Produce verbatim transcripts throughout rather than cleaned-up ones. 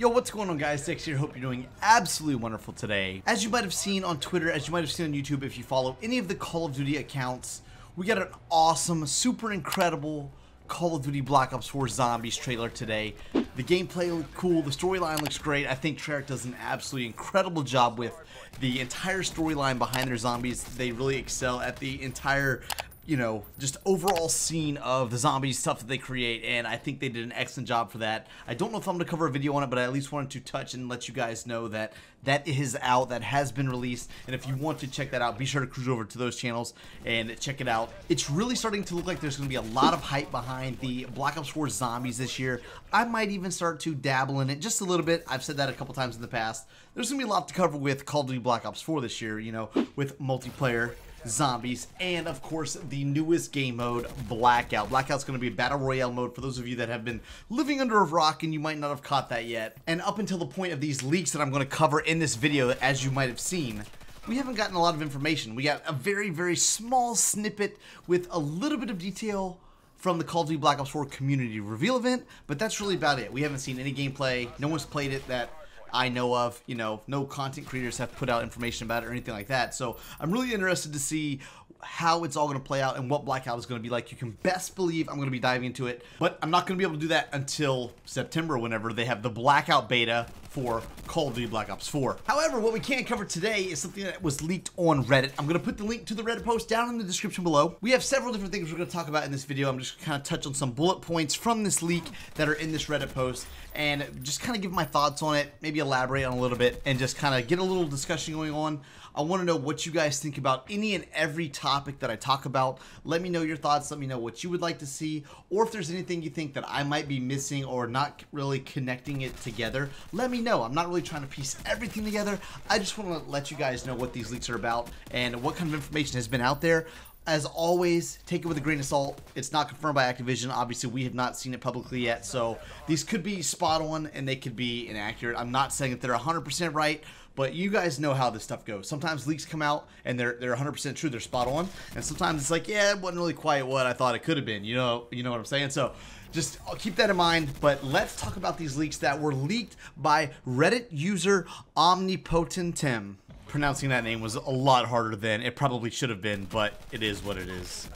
Yo, what's going on, guys? Dex here. Hope you're doing absolutely wonderful today. As you might have seen on Twitter, as you might have seen on YouTube, if you follow any of the Call of Duty accounts, we got an awesome, super incredible Call of Duty Black Ops four Zombies trailer today. The gameplay looked cool, the storyline looks great. I think Treyarch does an absolutely incredible job with the entire storyline behind their zombies. They really excel at the entire, you know, just overall scene of the zombie stuff that they create, and I think they did an excellent job for that. I don't know if I'm gonna cover a video on it, but I at least wanted to touch and let you guys know that that is out, that has been released, and if you want to check that out, be sure to cruise over to those channels and check it out. It's really starting to look like there's gonna be a lot of hype behind the Black Ops four Zombies this year. I might even start to dabble in it just a little bit. I've said that a couple times in the past. There's gonna be a lot to cover with Call of Duty Black Ops four this year, you know, with multiplayer zombies, and of course the newest game mode, Blackout. Blackout's going to be battle royale mode for those of you that have been living under a rock and you might not have caught that yet. And up until the point of these leaks that I'm going to cover in this video, as you might have seen, we haven't gotten a lot of information. We got a very very small snippet with a little bit of detail from the Call of Duty Black Ops four community reveal event, but that's really about it. We haven't seen any gameplay. No one's played it that I know of, you know, no content creators have put out information about it or anything like that. So I'm really interested to see how it's all going to play out and what Blackout is going to be like. You can best believe I'm going to be diving into it, but I'm not going to be able to do that until September, whenever they have the Blackout beta for Call of Duty Black Ops four. However, what we can cover today is something that was leaked on Reddit. I'm gonna put the link to the Reddit post down in the description below. We have several different things we're gonna talk about in this video. I'm just gonna kind of touch on some bullet points from this leak that are in this Reddit post and just kind of give my thoughts on it, maybe elaborate on a little bit, and just kind of get a little discussion going on. I wanna know what you guys think about any and every topic that I talk about. Let me know your thoughts, let me know what you would like to see, or if there's anything you think that I might be missing or not really connecting it together, let me know. I'm not really trying to piece everything together. I just want to let you guys know what these leaks are about and what kind of information has been out there. As always, take it with a grain of salt. It's not confirmed by Activision. Obviously, we have not seen it publicly yet, so these could be spot on and they could be inaccurate. I'm not saying that they're one hundred percent right, but you guys know how this stuff goes. Sometimes leaks come out and they're they're one hundred percent true, they're spot on, and sometimes it's like, yeah, it wasn't really quite what I thought it could have been. You know, you know what I'm saying? So just keep that in mind, but let's talk about these leaks that were leaked by Reddit user Omnipotentim. Pronouncing that name was a lot harder than it probably should have been, but it is what it is.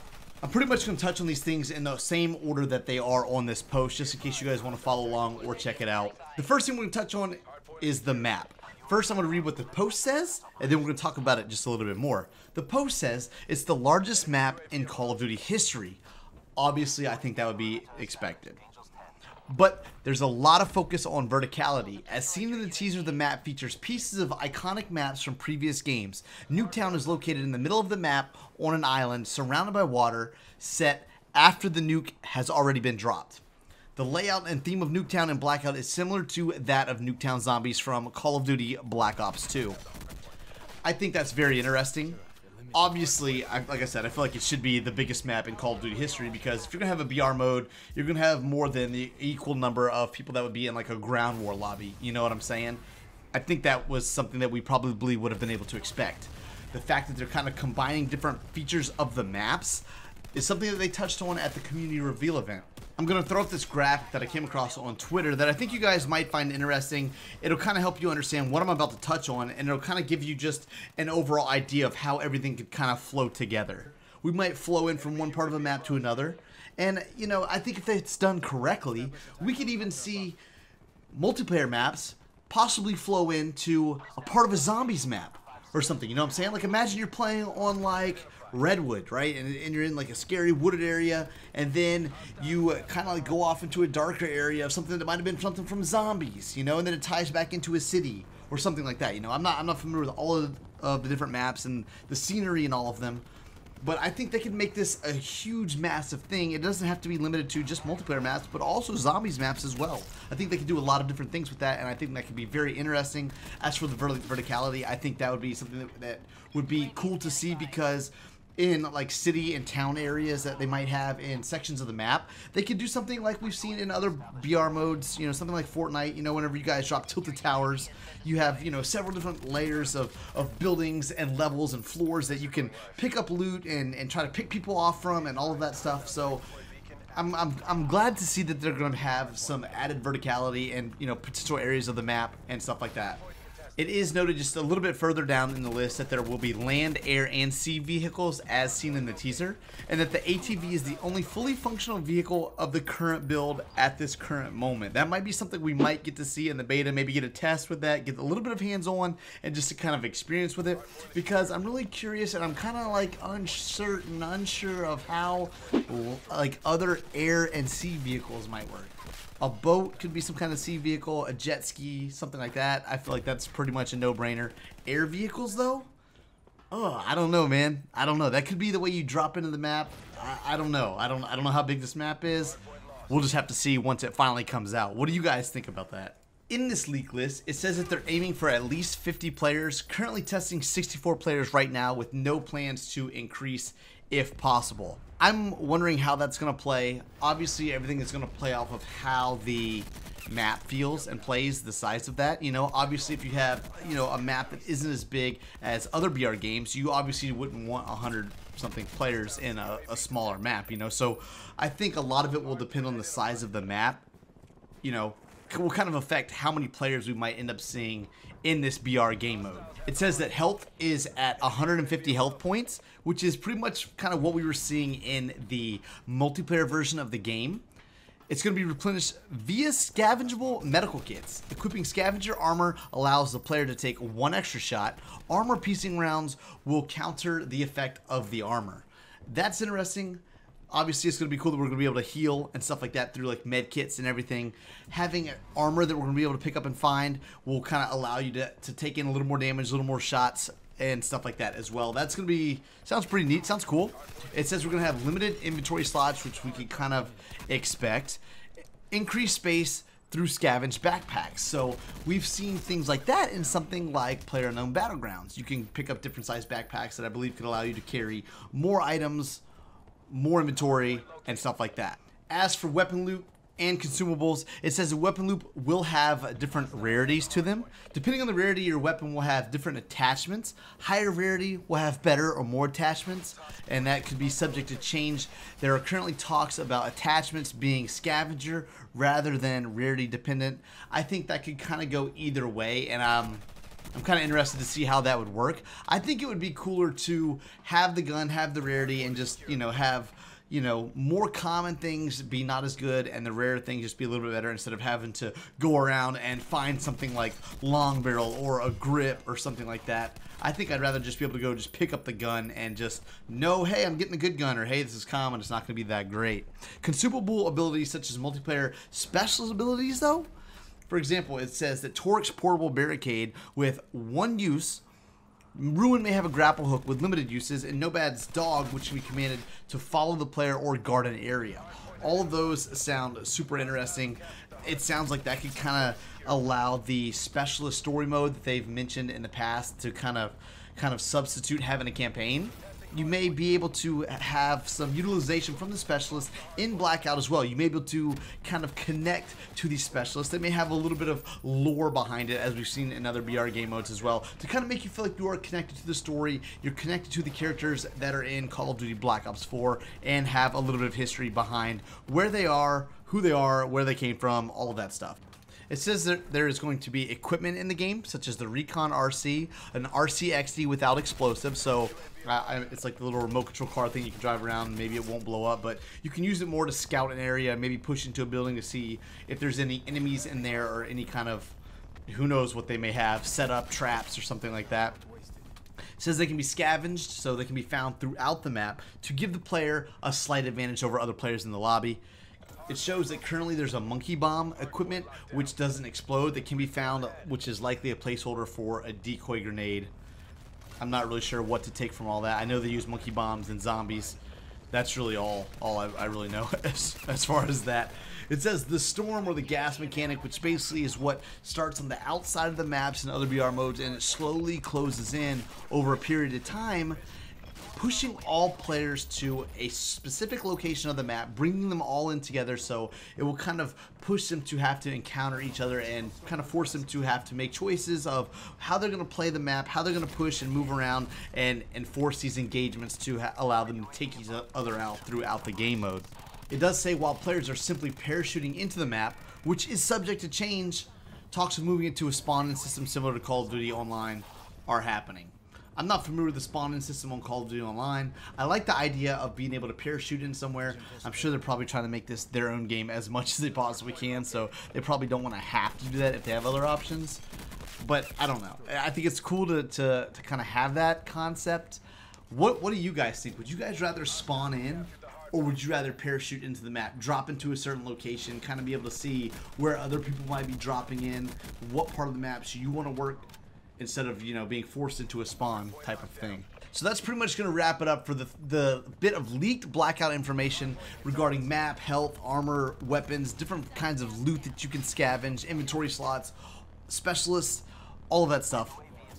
I'm pretty much going to touch on these things in the same order that they are on this post, just in case you guys want to follow along or check it out. The first thing we're going to touch on is the map. First, I'm going to read what the post says, and then we're going to talk about it just a little bit more. The post says, it's the largest map in Call of Duty history. Obviously, I think that would be expected. But there's a lot of focus on verticality. As seen in the teaser, the map features pieces of iconic maps from previous games. Nuketown is located in the middle of the map on an island surrounded by water, set after the nuke has already been dropped. The layout and theme of Nuketown and Blackout is similar to that of Nuketown Zombies from Call of Duty Black Ops two. I think that's very interesting. Obviously, I, like I said, I feel like it should be the biggest map in Call of Duty history, because if you're going to have a B R mode, you're going to have more than the equal number of people that would be in like a ground war lobby. You know what I'm saying? I think that was something that we probably would have been able to expect. The fact that they're kind of combining different features of the maps is something that they touched on at the community reveal event. I'm going to throw up this graphic that I came across on Twitter that I think you guys might find interesting. It'll kind of help you understand what I'm about to touch on, and it'll kind of give you just an overall idea of how everything could kind of flow together. We might flow in from one part of the map to another, and, you know, I think if it's done correctly, we could even see multiplayer maps possibly flow into a part of a zombies map or something. You know what I'm saying? Like, imagine you're playing on, like, Redwood, right? And, and you're in like a scary wooded area, and then you uh, kind of like go off into a darker area of something that might have been something from Zombies, you know, and then it ties back into a city or something like that. You know, I'm not I'm not familiar with all of, of the different maps and the scenery and all of them, but I think they could make this a huge, massive thing. It doesn't have to be limited to just multiplayer maps, but also zombies maps as well. I think they could do a lot of different things with that, and I think that could be very interesting. As for the vert verticality, I think that would be something that, that would be cool to see, because in like city and town areas that they might have in sections of the map, they could do something like we've seen in other B R modes, you know, something like Fortnite. You know, whenever you guys drop Tilted Towers, you have, you know, several different layers of, of buildings and levels and floors that you can pick up loot and, and try to pick people off from and all of that stuff. So I'm, I'm, I'm glad to see that they're going to have some added verticality and, you know, potential areas of the map and stuff like that. It is noted just a little bit further down in the list that there will be land, air, and sea vehicles as seen in the teaser, and that the A T V is the only fully functional vehicle of the current build at this current moment. That might be something we might get to see in the beta, maybe get a test with that, get a little bit of hands-on, and just to kind of experience with it, because I'm really curious and I'm kind of like uncertain, unsure of how like other air and sea vehicles might work. A boat could be some kind of sea vehicle, a jet ski, something like that. I feel like that's pretty much a no-brainer. Air vehicles, though? Oh, I don't know, man. I don't know. That could be the way you drop into the map. I, I don't know. I don't, I don't know how big this map is. We'll just have to see once it finally comes out. What do you guys think about that? In this leak list, it says that they're aiming for at least fifty players, currently testing sixty-four players right now with no plans to increase if possible. I'm wondering how that's going to play. Obviously, everything is going to play off of how the map feels and plays, the size of that. You know, obviously, if you have, you know, a map that isn't as big as other B R games, you obviously wouldn't want a hundred something players in a, a smaller map, you know. So I think a lot of it will depend on the size of the map, you know, will kind of affect how many players we might end up seeing in this B R game mode. It says that health is at one hundred fifty health points, which is pretty much kind of what we were seeing in the multiplayer version of the game. It's going to be replenished via scavengeable medical kits. Equipping scavenger armor allows the player to take one extra shot. Armor piecing rounds will counter the effect of the armor. That's interesting. Obviously, it's going to be cool that we're going to be able to heal and stuff like that through like med kits and everything. Having armor that we're going to be able to pick up and find will kind of allow you to, to take in a little more damage, a little more shots and stuff like that as well. That's going to be, sounds pretty neat, sounds cool. It says we're going to have limited inventory slots, which we can kind of expect. Increased space through scavenge backpacks. So we've seen things like that in something like PlayerUnknown's Battlegrounds. You can pick up different size backpacks that I believe can allow you to carry more items, more inventory and stuff like that. As for weapon loot and consumables, it says the weapon loop will have different rarities to them. Depending on the rarity, your weapon will have different attachments. Higher rarity will have better or more attachments, and that could be subject to change. There are currently talks about attachments being scavenger rather than rarity dependent. I think that could kind of go either way, and um I'm kind of interested to see how that would work. I think it would be cooler to have the gun, have the rarity, and just, you know, have, you know, more common things be not as good and the rare things just be a little bit better, instead of having to go around and find something like long barrel or a grip or something like that. I think I'd rather just be able to go just pick up the gun and just know, hey, I'm getting a good gun, or hey, this is common, it's not going to be that great. Consumable abilities such as multiplayer special abilities, though. For example, it says that Torx Portable Barricade with one use, Ruin may have a grapple hook with limited uses, and Nobad's Dog, which can be commanded to follow the player or guard an area. All of those sound super interesting. It sounds like that could kind of allow the specialist story mode that they've mentioned in the past to kind of, kind of substitute having a campaign. You may be able to have some utilization from the specialist in Blackout as well. You may be able to kind of connect to these specialists. They may have a little bit of lore behind it, as we've seen in other B R game modes as well, to kind of make you feel like you are connected to the story, you're connected to the characters that are in Call of Duty Black Ops four, and have a little bit of history behind where they are, who they are, where they came from, all of that stuff. It says that there is going to be equipment in the game, such as the Recon R C, an R C X D without explosives. So uh, it's like the little remote control car thing you can drive around. Maybe it won't blow up, but you can use it more to scout an area, maybe push into a building to see if there's any enemies in there or any kind of, who knows what they may have, set up traps or something like that. It says they can be scavenged, so they can be found throughout the map to give the player a slight advantage over other players in the lobby. It shows that currently there's a monkey bomb equipment, which doesn't explode, that can be found, which is likely a placeholder for a decoy grenade. I'm not really sure what to take from all that. I know they use monkey bombs and zombies. That's really all, all I, I really know as, as far as that. It says the storm, or the gas mechanic, which basically is what starts on the outside of the maps and other B R modes, and it slowly closes in over a period of time, pushing all players to a specific location of the map, bringing them all in together, so it will kind of push them to have to encounter each other and kind of force them to have to make choices of how they're going to play the map, how they're going to push and move around, and, and force these engagements to ha allow them to take each other out throughout the game mode. It does say while players are simply parachuting into the map, which is subject to change, talks of moving it to a spawn-in system similar to Call of Duty Online are happening. I'm not familiar with the spawn-in system on Call of Duty Online. I like the idea of being able to parachute in somewhere. I'm sure they're probably trying to make this their own game as much as they possibly can, so they probably don't want to have to do that if they have other options. But I don't know. I think it's cool to, to, to kind of have that concept. What, what do you guys think? Would you guys rather spawn in, or would you rather parachute into the map, drop into a certain location, kind of be able to see where other people might be dropping in, what part of the maps you want to work, instead of, you know, being forced into a spawn type of thing. So that's pretty much going to wrap it up for the, the bit of leaked Blackout information regarding map, health, armor, weapons, different kinds of loot that you can scavenge, inventory slots, specialists, all of that stuff.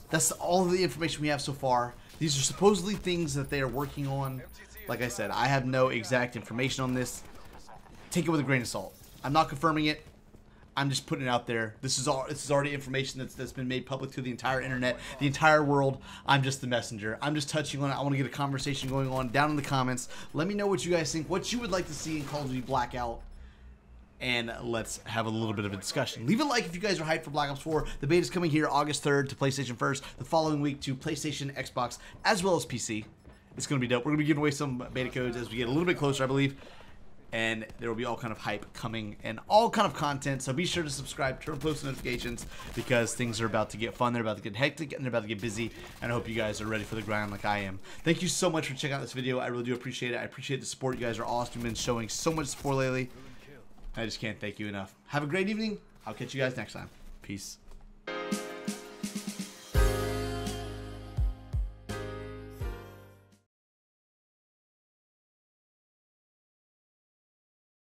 That's all of the information we have so far. These are supposedly things that they are working on. Like I said, I have no exact information on this. Take it with a grain of salt. I'm not confirming it. I'm just putting it out there. This is all. This is already information that's that's been made public to the entire internet, the entire world. I'm just the messenger. I'm just touching on it. I want to get a conversation going on down in the comments. Let me know what you guys think, what you would like to see in Call of Duty Blackout, and let's have a little bit of a discussion. Leave a like if you guys are hyped for Black Ops four. The beta is coming here August third to PlayStation first. The following week to PlayStation, Xbox, as well as P C. It's gonna be dope. We're gonna be giving away some beta codes as we get a little bit closer, I believe. And there will be all kind of hype coming and all kind of content. So be sure to subscribe, turn on post notifications, because things are about to get fun. They're about to get hectic and they're about to get busy. And I hope you guys are ready for the grind like I am. Thank you so much for checking out this video. I really do appreciate it. I appreciate the support. You guys are awesome. You've been showing so much support lately. I just can't thank you enough. Have a great evening. I'll catch you guys next time. Peace.